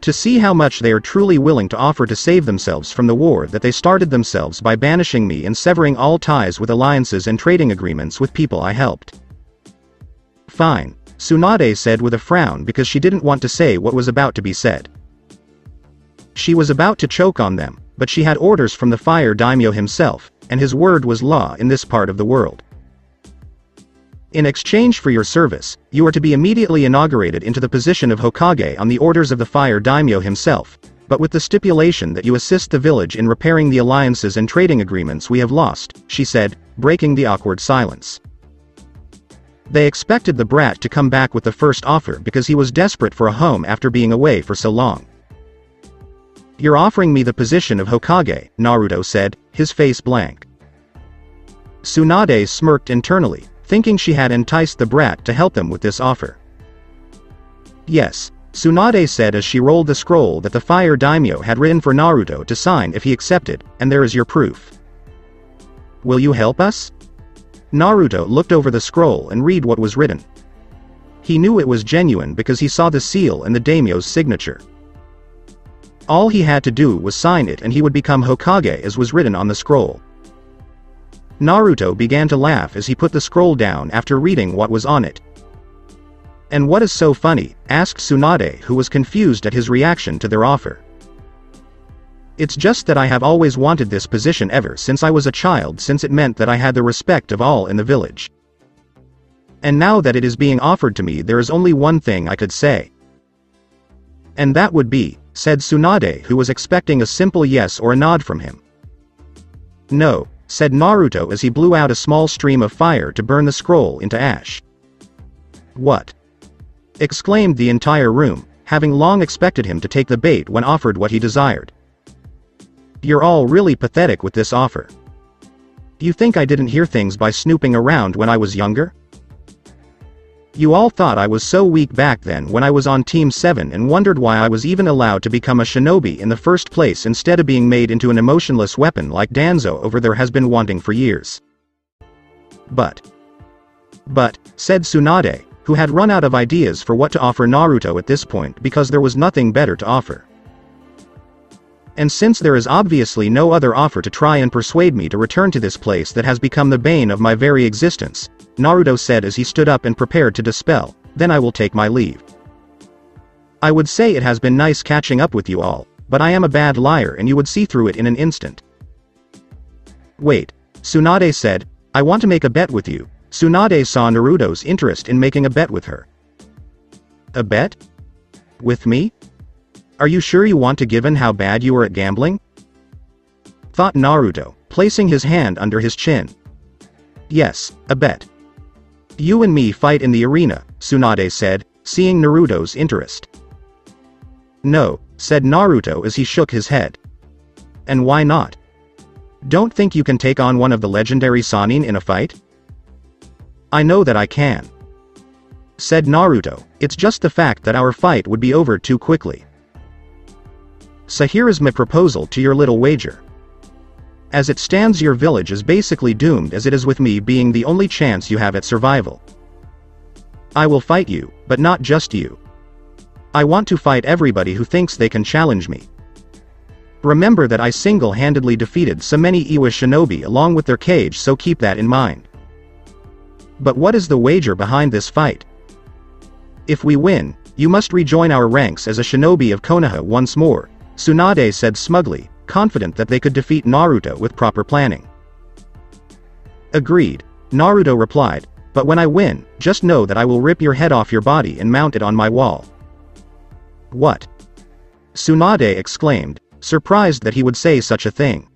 to see how much they are truly willing to offer to save themselves from the war that they started themselves by banishing me and severing all ties with alliances and trading agreements with people I helped." "Fine," Tsunade said with a frown because she didn't want to say what was about to be said. She was about to choke on them, but she had orders from the Fire Daimyo himself, and his word was law in this part of the world. "In exchange for your service, you are to be immediately inaugurated into the position of Hokage on the orders of the Fire Daimyo himself, but with the stipulation that you assist the village in repairing the alliances and trading agreements we have lost," she said, breaking the awkward silence. They expected the brat to come back with the first offer because he was desperate for a home after being away for so long. "You're offering me the position of Hokage," Naruto said, his face blank. Tsunade smirked internally, thinking she had enticed the brat to help them with this offer. "Yes," Tsunade said as she rolled the scroll that the Fire Daimyo had written for Naruto to sign if he accepted, "and there is your proof. Will you help us?" Naruto looked over the scroll and read what was written. He knew it was genuine because he saw the seal and the daimyo's signature. All he had to do was sign it and he would become Hokage as was written on the scroll. Naruto began to laugh as he put the scroll down after reading what was on it. "And what is so funny?" asked Tsunade, who was confused at his reaction to their offer. It's just that I have always wanted this position ever since I was a child, since it meant that I had the respect of all in the village. And now that it is being offered to me, there is only one thing I could say. And that would be, said Tsunade, who was expecting a simple yes or a nod from him. No, said Naruto as he blew out a small stream of fire to burn the scroll into ash. What? Exclaimed the entire room, having long expected him to take the bait when offered what he desired. You're all really pathetic with this offer. You think I didn't hear things by snooping around when I was younger? You all thought I was so weak back then when I was on Team seven and wondered why I was even allowed to become a shinobi in the first place instead of being made into an emotionless weapon like Danzo over there has been wanting for years. But. But, said Tsunade, who had run out of ideas for what to offer Naruto at this point because there was nothing better to offer. And since there is obviously no other offer to try and persuade me to return to this place that has become the bane of my very existence, Naruto said as he stood up and prepared to dispel, then I will take my leave. I would say it has been nice catching up with you all, but I am a bad liar and you would see through it in an instant. Wait, Tsunade said, I want to make a bet with you. Tsunade saw Naruto's interest in making a bet with her. A bet? With me? Are you sure you want to, given how bad you are at gambling? Thought Naruto, placing his hand under his chin. Yes, a bet. You and me fight in the arena, Tsunade said, seeing Naruto's interest. No, said Naruto as he shook his head. And why not? Don't think you can take on one of the legendary Sannin in a fight? I know that I can. Said Naruto, it's just the fact that our fight would be over too quickly. So here is my proposal to your little wager. As it stands, your village is basically doomed, as it is with me being the only chance you have at survival. I will fight you, but not just you. I want to fight everybody who thinks they can challenge me. Remember that I single-handedly defeated so many Iwa shinobi along with their cage, so keep that in mind. But what is the wager behind this fight? If we win, you must rejoin our ranks as a shinobi of Konoha once more, Tsunade said smugly, confident that they could defeat Naruto with proper planning. Agreed, Naruto replied, but when I win, just know that I will rip your head off your body and mount it on my wall. What? Tsunade exclaimed, surprised that he would say such a thing.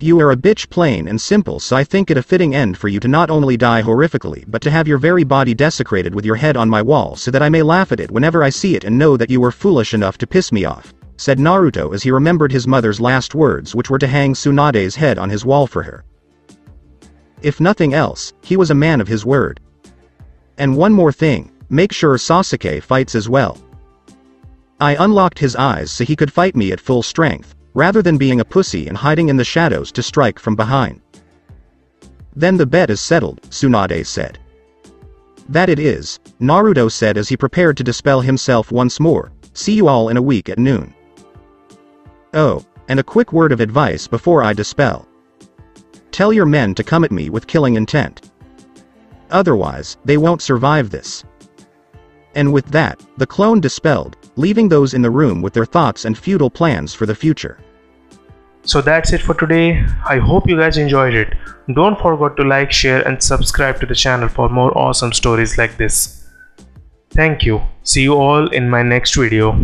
You are a bitch, plain and simple, so I think it a fitting end for you to not only die horrifically but to have your very body desecrated with your head on my wall so that I may laugh at it whenever I see it and know that you were foolish enough to piss me off, said Naruto as he remembered his mother's last words, which were to hang Tsunade's head on his wall for her. If nothing else, he was a man of his word. And one more thing, make sure Sasuke fights as well. I unlocked his eyes so he could fight me at full strength, rather than being a pussy and hiding in the shadows to strike from behind. Then the bet is settled, Tsunade said. That it is, Naruto said as he prepared to dispel himself once more. See you all in a week at noon. Oh, and a quick word of advice before I dispel. Tell your men to come at me with killing intent. Otherwise, they won't survive this. And with that, the clone dispelled, leaving those in the room with their thoughts and futile plans for the future. So that's it for today. I hope you guys enjoyed it. Don't forget to like, share and subscribe to the channel for more awesome stories like this. Thank you. See you all in my next video.